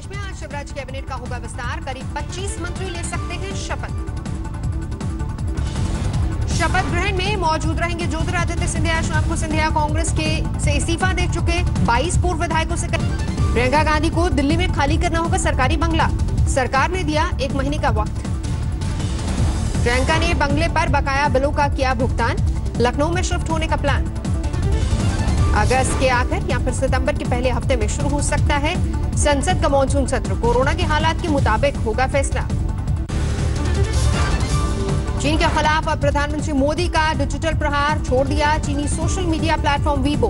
प्रदेश में आज शिवराज कैबिनेट का होगा विस्तार, करीब 25 मंत्री ले सकते हैं शपथ। शपथ ग्रहण में मौजूद रहेंगे ज्योतिरादित्य सिंधिया। शाम को सिंधिया कांग्रेस के से इस्तीफा दे चुके 22 पूर्व विधायकों से। प्रियंका गांधी को दिल्ली में खाली करना होगा सरकारी बंगला, सरकार ने दिया 1 महीने का वक्त। प्रियंका ने बंगले पर बकाया बिलों का किया भुगतान, लखनऊ में शिफ्ट होने का प्लान। अगस्त के आखिर या फिर सितंबर के पहले हफ्ते में शुरू हो सकता है संसद का मॉनसून सत्र, कोरोना के हालात के मुताबिक होगा फैसला। चीन के खिलाफ अब प्रधानमंत्री मोदी का डिजिटल प्रहार, छोड़ दिया चीनी social media platform Weibo.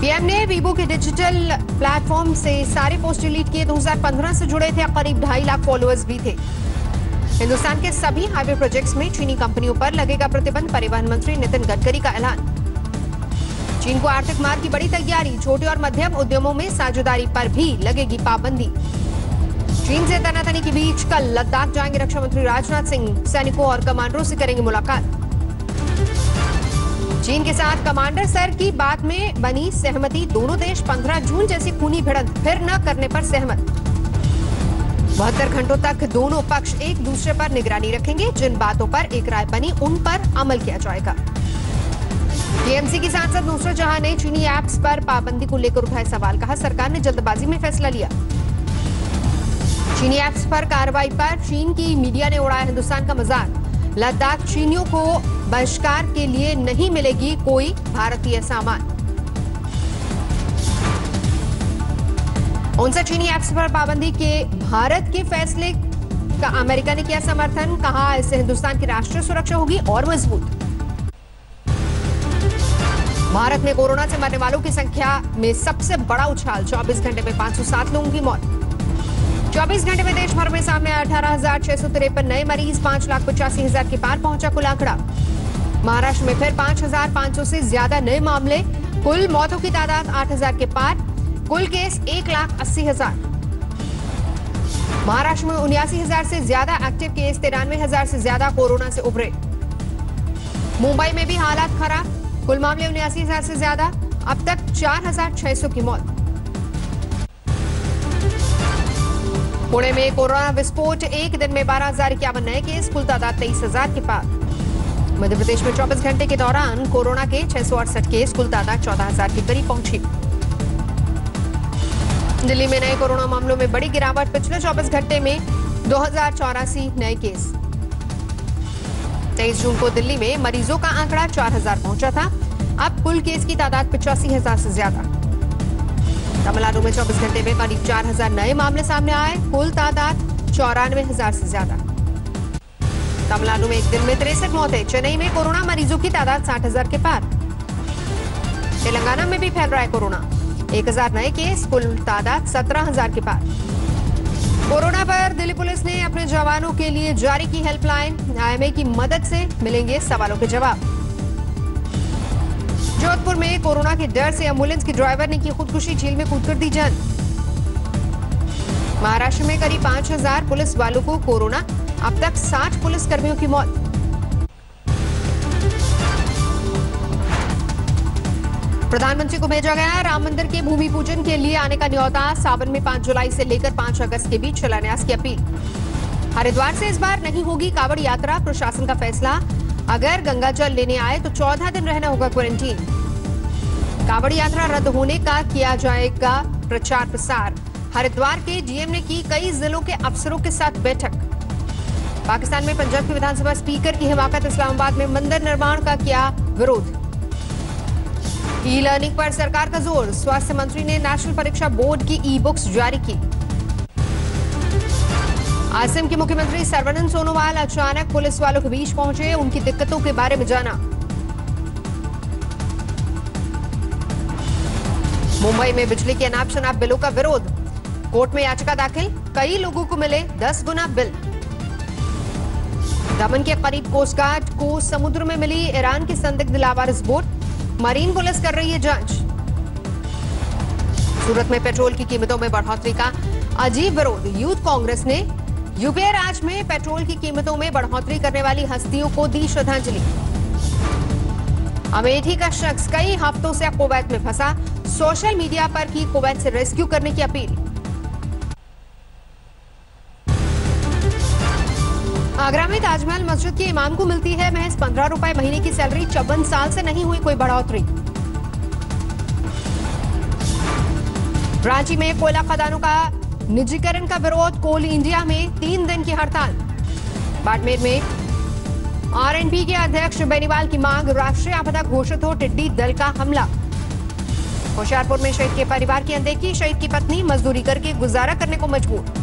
PM ने वीबो के डिजिटल प्लेटफॉर्म से सारे पोस्ट डिलीट किए। 2015 से जुड़े थे, करीब 2.5 लाख फॉलोअर्स भी थे। हिंदुस्तान के सभी हाईवे प्रोजेक्ट्स में चीनी कंपनियों पर लगेगा प्रतिबंध, परिवहन मंत्री नितिन गडकरी का ऐलान। चीन को आर्थिक मार की बड़ी तैयारी, छोटे और मध्यम उद्यमों में साझेदारी पर भी लगेगी पाबंदी। चीन से तनातनी के बीच कल लद्दाख जाएंगे रक्षा मंत्री राजनाथ सिंह, सैनिकों और कमांडरों से करेंगे मुलाकात। चीन के साथ कमांडर स्तर की बात में बनी सहमति, दोनों देश 15 जून जैसी खूनी भिड़ंत फिर न करने पर सहमत। 72 घंटों तक दोनों पक्ष एक दूसरे पर निगरानी रखेंगे, जिन बातों पर एक राय बनी उन पर अमल किया जाएगा। टीएमसी की सांसद नुसरत जहां ने चीनी ऐप्स पर पाबंदी को लेकर उठाए सवाल, कहा सरकार ने जल्दबाजी में फैसला लिया। चीनी ऐप्स पर कार्रवाई पर चीन की मीडिया ने उड़ाया हिंदुस्तान का मजाक, लद्दाख चीनियों को बहिष्कार के लिए नहीं मिलेगी कोई भारतीय सामान। 59 चीनी ऐप्स पर पाबंदी के भारत के फैसले का अमेरिका ने किया समर्थन, कहा इससे हिंदुस्तान की राष्ट्रीय सुरक्षा होगी और मजबूत। भारत में कोरोना से मरने वालों की संख्या में सबसे बड़ा उछाल, 24 घंटे में 507 लोगों की मौत। 24 घंटे में देश भर में सामने 18,653 नए मरीज, 5,85,000 के पार पहुंचा कुल आंकड़ा। महाराष्ट्र में फिर 5,500 से ज्यादा नए मामले, कुल मौतों की तादाद 8,000 के पार, कुल केस 1,80,000। महाराष्ट्र में 79,000 से ज्यादा एक्टिव केस, 93,000 से ज्यादा कोरोना से उभरे। मुंबई में भी हालात खराब, कुल मामले 79,000 से ज्यादा, अब तक 4,600 की मौत। पुणे में कोरोना विस्फोट, एक दिन में 12,051 नए केस, कुल तादाद 23,000 के पार। मध्य प्रदेश में 24 घंटे के दौरान कोरोना के 668 केस, कुल तादाद 14,000 के करीब पहुंची। दिल्ली में नए कोरोना मामलों में बड़ी गिरावट, पिछले 24 घंटे में 2,084 नए केस। 23 जून को दिल्ली में मरीजों का आंकड़ा 4,000 पहुंचा था, अब कुल केस की तादाद 85,000 से ज्यादा। तमिलनाडु में 24 घंटे में करीब 4,000 नए मामले सामने आए, कुल तादाद 94,000 से ज्यादा। तमिलनाडु में एक दिन में 63 मौतें, चेन्नई में कोरोना मरीजों की तादाद 60,000 के पार। तेलंगाना में भी फैल रहा है कोरोना, 1,000 नए केस, कुल तादाद 17,000 के पार। कोरोना पर दिल्ली पुलिस ने अपने जवानों के लिए जारी की हेल्पलाइन, आईएमए की मदद से मिलेंगे सवालों के जवाब। जोधपुर में कोरोना के डर से एम्बुलेंस के ड्राइवर ने की खुदकुशी, झील में कूदकर दी जान। महाराष्ट्र में करीब 5,000 पुलिस वालों को कोरोना, अब तक 60 पुलिसकर्मियों की मौत। प्रधानमंत्री को भेजा गया राम मंदिर के भूमि पूजन के लिए आने का न्यौता, सावन में 5 जुलाई से लेकर 5 अगस्त के बीच शिलान्यास की अपील। हरिद्वार से इस बार नहीं होगी कांवड़ यात्रा, प्रशासन का फैसला, अगर गंगा जल लेने आए तो 14 दिन रहना होगा क्वारंटीन। कांवड़ यात्रा रद्द होने का किया जाएगा प्रचार प्रसार, हरिद्वार के डीएम ने की कई जिलों के अफसरों के साथ बैठक। पाकिस्तान में पंजाब के विधानसभा स्पीकर की हिमाकत, इस्लामाबाद में मंदिर निर्माण का किया विरोध। ई लर्निंग पर सरकार का जोर, स्वास्थ्य मंत्री ने नेशनल परीक्षा बोर्ड की ई बुक्स जारी की। असम के मुख्यमंत्री सर्वानंद सोनोवाल अचानक पुलिस वालों के बीच पहुंचे, उनकी दिक्कतों के बारे में जाना। मुंबई में बिजली के अनाप शनाप बिलों का विरोध, कोर्ट में याचिका दाखिल, कई लोगों को मिले 10 गुना बिल। दमन के करीब कोस्टगार्ड को समुद्र में मिली ईरान की संदिग्ध लावारिस बोट, मरीन पुलिस कर रही है जांच। सूरत में पेट्रोल की कीमतों में बढ़ोतरी का अजीब विरोध, यूथ कांग्रेस ने यूपीए राज्य में पेट्रोल की कीमतों में बढ़ोतरी करने वाली हस्तियों को दी श्रद्धांजलि। अमेठी का शख्स कई हफ्तों से कुवैत में फंसा, सोशल मीडिया पर की कुवैत से रेस्क्यू करने की अपील। आगरा में ताजमहल मस्जिद के इमाम को मिलती है महज 15 रुपए महीने की सैलरी। 54 साल से नहीं हुई कोई बढ़ोतरी। रांची में कोयला खदानों का निजीकरण का विरोध, कोल इंडिया में 3 दिन की हड़ताल। बाड़मेर में आरएनपी के अध्यक्ष बेनीवाल की मांग, राष्ट्रीय आपदा घोषित हो टिड्डी दल का हमला। होशियारपुर में शहीद के परिवार की अनदेखी, शहीद की पत्नी मजदूरी करके गुजारा करने को मजबूर।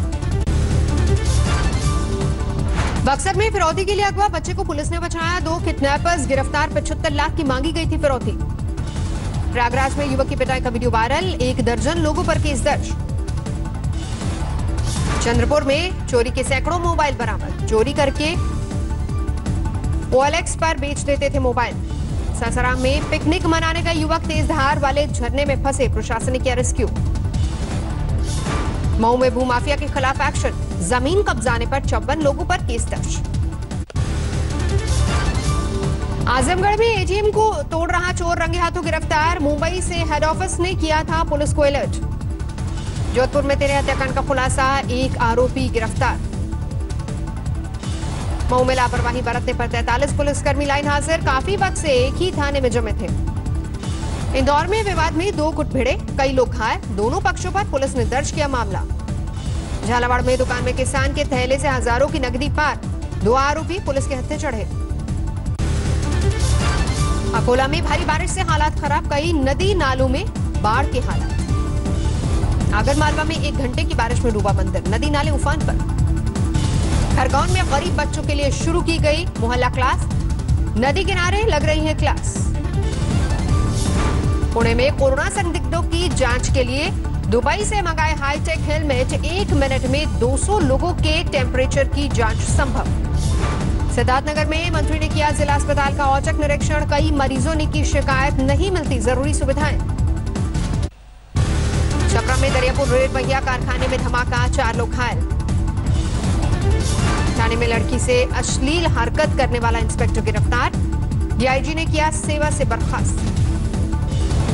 बक्सर में फिरौती के लिए अगवा बच्चे को पुलिस ने बचाया, 2 किडनैपर्स गिरफ्तार। 75 लाख की मांगी गई थी फिरौती। प्रयागराज में युवक की पिटाई का वीडियो वायरल, 1 दर्जन लोगों पर केस दर्ज। चंद्रपुर में चोरी के सैकड़ों मोबाइल बरामद, चोरी करके ओएलएक्स पर बेच देते थे मोबाइल। सासाराम में पिकनिक मनाने का युवक तेज धार वाले झरने में फंसे, प्रशासन ने किया रेस्क्यू। मऊ में भूमाफिया के खिलाफ एक्शन, जमीन कब्जाने पर 54 लोगों पर केस दर्ज। आजमगढ़ में एटीएम को तोड़ रहा चोर रंगे हाथों गिरफ्तार, मुंबई से हेड ऑफिस ने किया था पुलिस को अलर्ट। जोधपुर में 13 हत्याकांड का खुलासा, 1 आरोपी गिरफ्तार। मऊ में लापरवाही बरतने पर 43 पुलिसकर्मी लाइन हाजिर, काफी वक्त से एक ही थाने में जमे थे। इंदौर में विवाद में 2 गुट भिड़े, कई लोग घायल, दोनों पक्षों पर पुलिस ने दर्ज किया मामला। झालावाड़ में दुकान में किसान के थैले से हजारों की नकदी पार, 2 आरोपी पुलिस के हत्थे चढ़े। अकोला में भारी बारिश से हालात खराब, कई नदी नालों में बाढ़ के हालात। आगरमालवा में 1 घंटे की बारिश में डूबा मंदिर, नदी नाले उफान पर। खरगोन में गरीब बच्चों के लिए शुरू की गई मोहल्ला क्लास, नदी किनारे लग रही है क्लास। पुणे में कोरोना संदिग्धों की जांच के लिए दुबई से मंगाए हाईटेक हेलमेट, 1 मिनट में 200 लोगों के टेम्परेचर की जांच संभव। सिद्धार्थनगर में मंत्री ने किया जिला अस्पताल का औचक निरीक्षण, कई मरीजों ने की शिकायत, नहीं मिलती जरूरी सुविधाएं। छपरा में दरियापुर रेल पहिया कारखाने में धमाका, 4 लोग घायल। थाने में लड़की से अश्लील हरकत करने वाला इंस्पेक्टर गिरफ्तार, डीआईजी ने किया सेवा से बर्खास्त।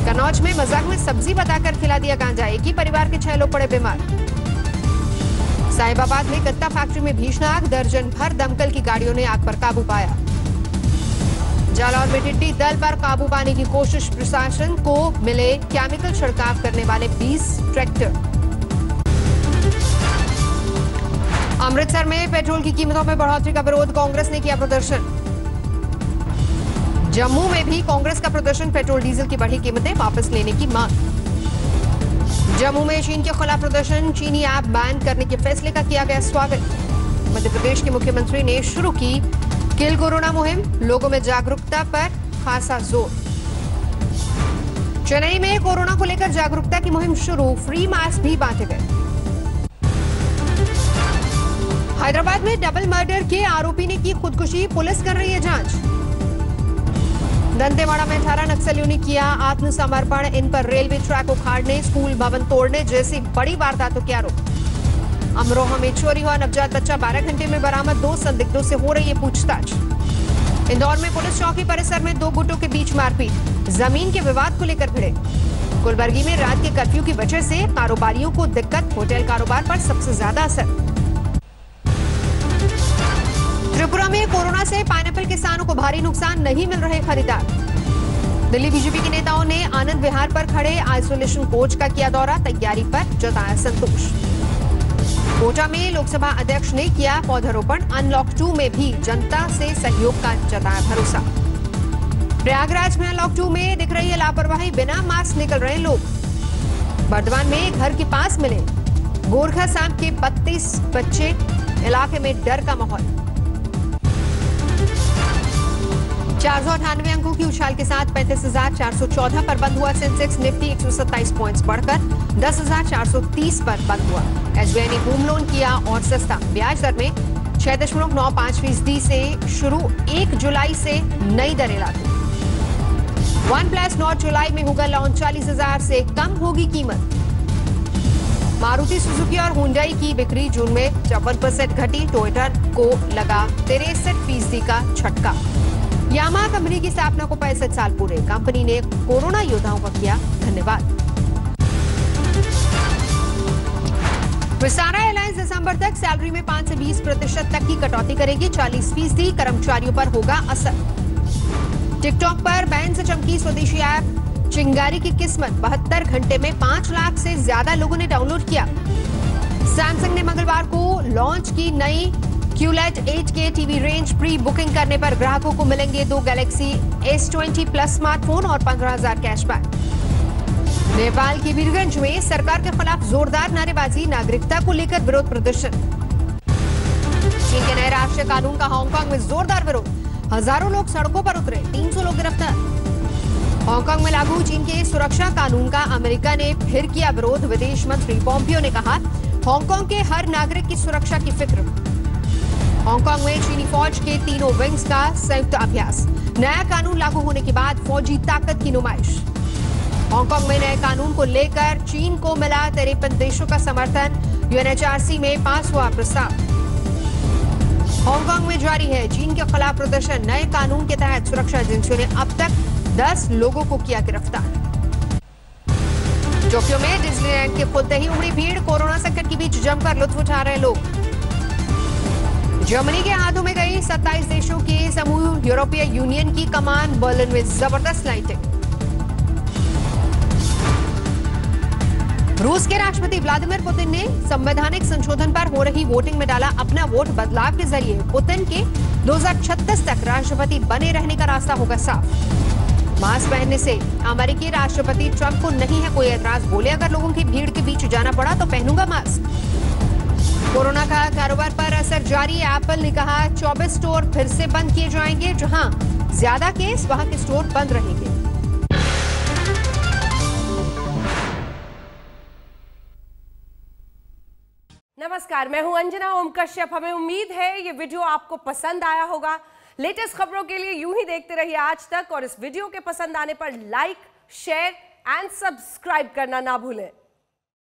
कन्नौज में मजाक में सब्जी बताकर खिला दिया गांजा, एक ही परिवार के 6 लोग पड़े बीमार। साहिबाबाद में गत्ता फैक्ट्री में भीषण आग, दर्जन भर दमकल की गाड़ियों ने आग पर काबू पाया। जालौर में टिड्डी दल पर काबू पाने की कोशिश, प्रशासन को मिले केमिकल छिड़काव करने वाले 20 ट्रैक्टर। अमृतसर में पेट्रोल की कीमतों में बढ़ोतरी का विरोध, कांग्रेस ने किया प्रदर्शन। जम्मू में भी कांग्रेस का प्रदर्शन, पेट्रोल डीजल की बढ़ी कीमतें वापस लेने की मांग। जम्मू में चीन के खिलाफ प्रदर्शन, चीनी ऐप बैन करने के फैसले का किया गया स्वागत। मध्य प्रदेश के मुख्यमंत्री ने शुरू की किल कोरोना मुहिम, लोगों में जागरूकता पर खासा जोर। चेन्नई में कोरोना को लेकर जागरूकता की मुहिम शुरू, फ्री मास्क भी बांटे गए। हैदराबाद में डबल मर्डर के आरोपी ने की खुदकुशी, पुलिस कर रही है जांच। दंतेवाड़ा में 18 नक्सलियों ने किया आत्मसमर्पण, इन पर रेलवे ट्रैक उखाड़ने, स्कूल भवन तोड़ने जैसी बड़ी वारदातों के आरोप। अमरोहा में चोरी हुआ नवजात बच्चा, 12 घंटे में बरामद, 2 संदिग्धों से हो रही है पूछताछ। इंदौर में पुलिस चौकी परिसर में 2 गुटों के बीच मारपीट, जमीन के विवाद को लेकर भिड़े। गुलबर्गी में रात के कर्फ्यू की वजह से कारोबारियों को दिक्कत, होटल कारोबार पर सबसे ज्यादा असर। त्रिपुरा में कोरोना से पाइनएप्पल किसानों को भारी नुकसान, नहीं मिल रहे खरीदार। दिल्ली बीजेपी के नेताओं ने आनंद विहार पर खड़े आइसोलेशन कोच का किया दौरा, तैयारी पर जताया संतोष। कोटा में लोकसभा अध्यक्ष ने किया पौधारोपण, अनलॉक 2 में भी जनता से सहयोग का जताया भरोसा। प्रयागराज में अनलॉक 2 में दिख रही है लापरवाही, बिना मास्क निकल रहे लोग। बर्धमान में घर के पास मिले गोरखा सांप के 32 बच्चे, इलाके में डर का माहौल। 498 अंकों की उछाल के साथ 35,414 पर बंद हुआ सेंसेक्स, निफ्टी 127 पॉइंट्स बढ़कर 10,430 पर बंद हुआ। एसबीआई ने होम लोन किया और सस्ता, ब्याज दर में 6.95% से शुरू, 1 जुलाई से नई दरें लागू। वनप्लस 9 जुलाई में होगा लॉन्च, 40,000 से कम होगी कीमत। मारुति सुजुकी और हुंडई की बिक्री जून में 54% घटी, ट्विटर को लगा 63% का झटका। यामा कंपनी की स्थापना को 65 साल पूरे, कंपनी ने कोरोना योद्धाओं का किया धन्यवाद। विस्तारा एयरलाइंस दिसंबर तक सैलरी में 5 से 20% तक की कटौती करेगी। 40% कर्मचारियों पर होगा असर। टिकटॉक पर बैन से चमकी स्वदेशी ऐप चिंगारी की किस्मत। 72 घंटे में 5 लाख से ज्यादा लोगों ने डाउनलोड किया। सैमसंग ने मंगलवार को लॉन्च की नई QLED 8K TV range. Pre booking करने पर ग्राहकों को मिलेंगे 2 गैलेक्सी S20 Plus स्मार्टफोन और 15,000 कैशबैक। नेपाल के वीरगंज में सरकार के खिलाफ जोरदार नारेबाजी, नागरिकता को लेकर विरोध प्रदर्शन। चीन के नए राष्ट्रीय कानून का हांगकांग में जोरदार विरोध, हजारों लोग सड़कों पर उतरे, 300 लोग गिरफ्तार। हांगकांग में लागू चीन के सुरक्षा कानून का अमेरिका ने फिर किया विरोध। विदेश मंत्री पॉम्पियो ने कहा, हांगकांग के हर नागरिक की सुरक्षा की फिक्र। हांगकांग में चीनी फौज के तीनों विंग्स का संयुक्त अभ्यास। नया कानून लागू होने के बाद फौजी ताकत की नुमाइश। हांगकांग में नए कानून को लेकर चीन को मिला 53 देशों का समर्थन। यूएनएचआरसी में पास हुआ प्रस्ताव। हांगकांग में जारी है चीन के खिलाफ प्रदर्शन। नए कानून के तहत सुरक्षा एजेंसियों ने अब तक 10 लोगों को किया गिरफ्तार। टोक्यो में डिज्नीलैंड के खुलते ही उमड़ी भीड़। कोरोना संकट के बीच जमकर लुत्फ उठा रहे लोग। जर्मनी के हाथों में गई 27 देशों के समूह। यूरोपीय यूनियन की कमान। बर्लिन में जबरदस्त लाइटिंग। रूस के राष्ट्रपति व्लादिमीर पुतिन ने संवैधानिक संशोधन पर हो रही वोटिंग में डाला अपना वोट। बदलाव के जरिए पुतिन के 2036 तक राष्ट्रपति बने रहने का रास्ता होगा साफ। मास्क पहनने से अमेरिकी राष्ट्रपति ट्रंप को नहीं है कोई एतराज। बोले, अगर लोगों की भीड़ के बीच जाना पड़ा तो पहनूंगा मास्क। कोरोना का कारोबार पर असर जारी। एप्पल ने कहा 24 स्टोर फिर से बंद किए जाएंगे। जहां ज्यादा केस वहां के स्टोर बंद रहेंगे। नमस्कार, मैं हूं अंजना ओम कश्यप। हमें उम्मीद है ये वीडियो आपको पसंद आया होगा। लेटेस्ट खबरों के लिए यूं ही देखते रहिए आज तक। और इस वीडियो के पसंद आने पर लाइक, शेयर एंड सब्सक्राइब करना ना भूलें।